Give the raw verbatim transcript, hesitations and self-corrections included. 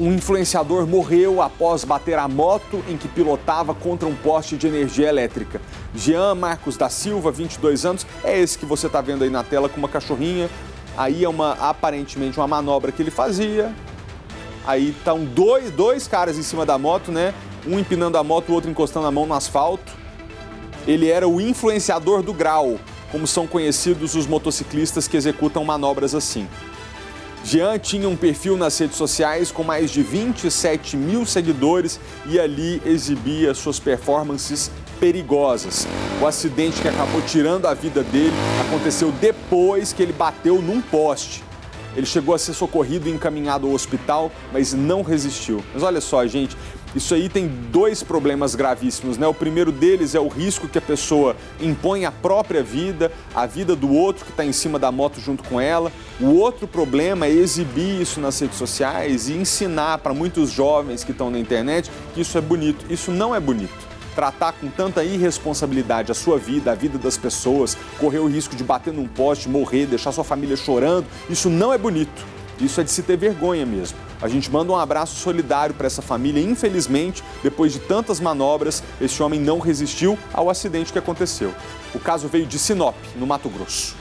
Um influenciador morreu após bater a moto em que pilotava contra um poste de energia elétrica. Jean Marcos da Silva, vinte e dois anos, é esse que você está vendo aí na tela com uma cachorrinha. Aí é uma, aparentemente uma manobra que ele fazia. Aí estão dois, dois caras em cima da moto, né? Um empinando a moto, o outro encostando a mão no asfalto. Ele era o influenciador do grau, como são conhecidos os motociclistas que executam manobras assim. Jean tinha um perfil nas redes sociais com mais de vinte e sete mil seguidores e ali exibia suas performances perigosas. O acidente que acabou tirando a vida dele aconteceu depois que ele bateu num poste. Ele chegou a ser socorrido e encaminhado ao hospital, mas não resistiu. Mas olha só, gente, isso aí tem dois problemas gravíssimos, né? O primeiro deles é o risco que a pessoa impõe à própria vida, à vida do outro que está em cima da moto junto com ela. O outro problema é exibir isso nas redes sociais e ensinar para muitos jovens que estão na internet que isso é bonito. Isso não é bonito. Tratar com tanta irresponsabilidade a sua vida, a vida das pessoas, correr o risco de bater num poste, morrer, deixar sua família chorando, isso não é bonito. Isso é de se ter vergonha mesmo. A gente manda um abraço solidário para essa família. Infelizmente, depois de tantas manobras, esse homem não resistiu ao acidente que aconteceu. O caso veio de Sinop, no Mato Grosso.